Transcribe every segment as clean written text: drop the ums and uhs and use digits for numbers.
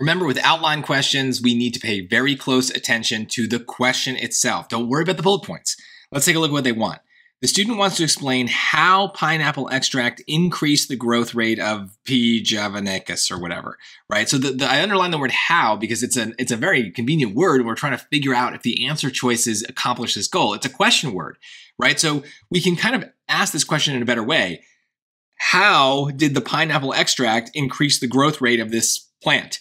Remember, with outline questions, we need to pay very close attention to the question itself. Don't worry about the bullet points. Let's take a look at what they want. The student wants to explain how pineapple extract increased the growth rate of P. javanicus or whatever, right? So I underline the word how because it's a very convenient word. We're trying to figure out if the answer choices accomplish this goal. It's a question word, right? So we can kind of ask this question in a better way. How did the pineapple extract increase the growth rate of this plant?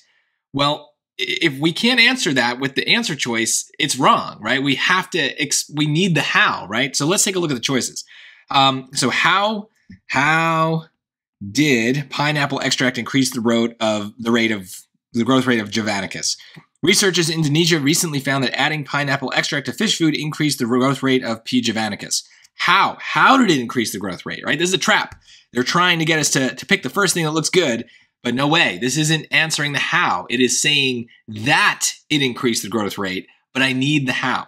Well, if we can't answer that with the answer choice, it's wrong, right? We have to, we need the how, right? So let's take a look at the choices. So how did pineapple extract increase the growth rate of javanicus? Researchers in Indonesia recently found that adding pineapple extract to fish food increased the growth rate of P. javanicus. How? How did it increase the growth rate, right? This is a trap. They're trying to get us to pick the first thing that looks good. But no way, this isn't answering the how. It is saying that it increased the growth rate, but I need the how.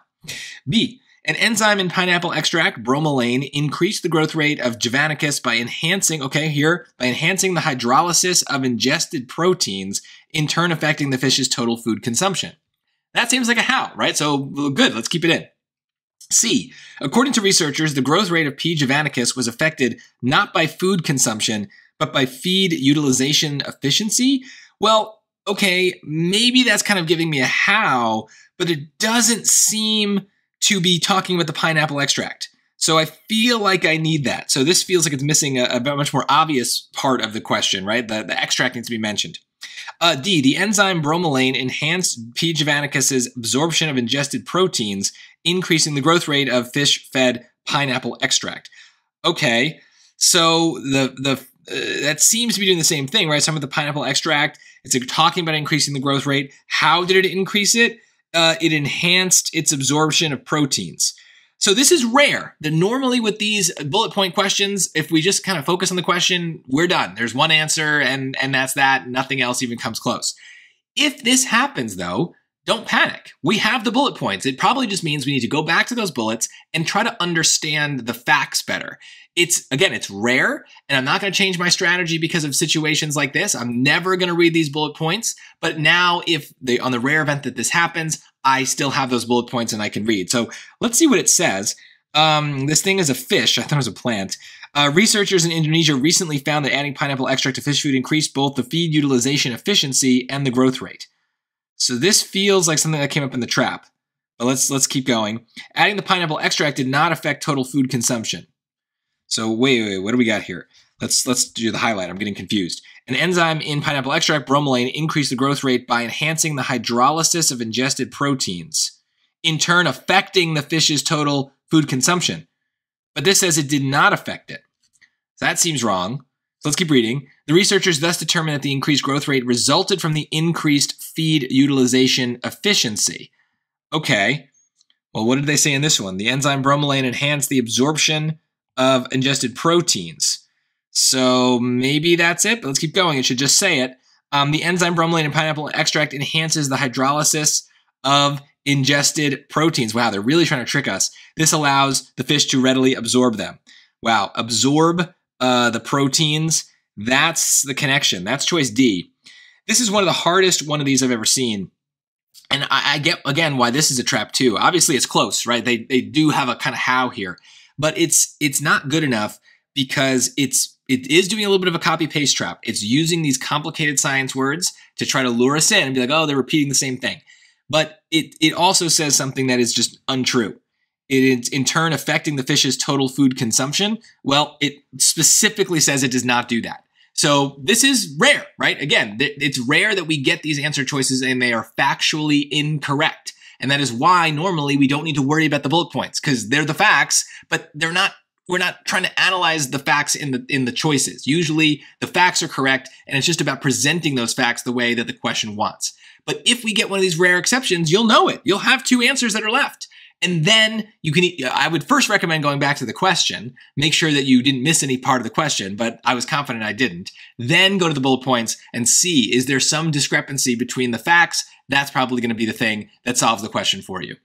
B, an enzyme in pineapple extract, bromelain, increased the growth rate of javanicus by enhancing, the hydrolysis of ingested proteins, in turn affecting the fish's total food consumption. That seems like a how, right? So good, let's keep it in. C, according to researchers, the growth rate of P. javanicus was affected not by food consumption, but by feed utilization efficiency? Well, okay, maybe that's kind of giving me a how, but it doesn't seem to be talking about the pineapple extract. So I feel like I need that. So this feels like it's missing a much more obvious part of the question, right? The extract needs to be mentioned. D, the enzyme bromelain enhanced P. javanicus's absorption of ingested proteins, increasing the growth rate of fish-fed pineapple extract. Okay, so that seems to be doing the same thing, right? Some of the pineapple extract, it's like talking about increasing the growth rate. How did it increase it? It enhanced its absorption of proteins. So this is rare. Normally with these bullet point questions, if we just kind of focus on the question, we're done. There's one answer and that's that. Nothing else even comes close. If this happens though, don't panic. We have the bullet points. It probably just means we need to go back to those bullets and try to understand the facts better. Again, it's rare, and I'm not going to change my strategy because of situations like this. I'm never going to read these bullet points, but now on the rare event that this happens, I still have those bullet points and I can read. So let's see what it says. This thing is a fish. I thought it was a plant. Researchers in Indonesia recently found that adding pineapple extract to fish food increased both the feed utilization efficiency and the growth rate. So this feels like something that came up in the trap, but let's keep going. Adding the pineapple extract did not affect total food consumption. So wait, what do we got here? Let's do the highlight. I'm getting confused. An enzyme in pineapple extract, bromelain, increased the growth rate by enhancing the hydrolysis of ingested proteins, in turn affecting the fish's total food consumption. But this says it did not affect it. So that seems wrong. So let's keep reading. The researchers thus determined that the increased growth rate resulted from the increased feed utilization efficiency. Okay. Well, what did they say in this one? The enzyme bromelain enhanced the absorption of ingested proteins. So maybe that's it, but let's keep going. It should just say it. The enzyme bromelain in pineapple extract enhances the hydrolysis of ingested proteins. Wow, they're really trying to trick us. This allows the fish to readily absorb them. Wow, absorb the proteins. That's the connection. That's choice D. This is one of the hardest one of these I've ever seen. And I get, again, why this is a trap too. Obviously, it's close, right? They do have a kind of how here, but it's not good enough because it is doing a little bit of a copy-paste trap. It's using these complicated science words to try to lure us in and be like, oh, they're repeating the same thing. But it also says something that is just untrue. It is in turn affecting the fish's total food consumption. Well, it specifically says it does not do that. So this is rare, right? Again, it's rare that we get these answer choices and they are factually incorrect. And that is why normally we don't need to worry about the bullet points because they're the facts, but they're not. We're not trying to analyze the facts in the choices. Usually the facts are correct and it's just about presenting those facts the way that the question wants. But if we get one of these rare exceptions, you'll know it. You'll have two answers that are left. And then I would first recommend going back to the question, make sure that you didn't miss any part of the question, but I was confident I didn't. Then go to the bullet points and see, is there some discrepancy between the facts? That's probably going to be the thing that solves the question for you.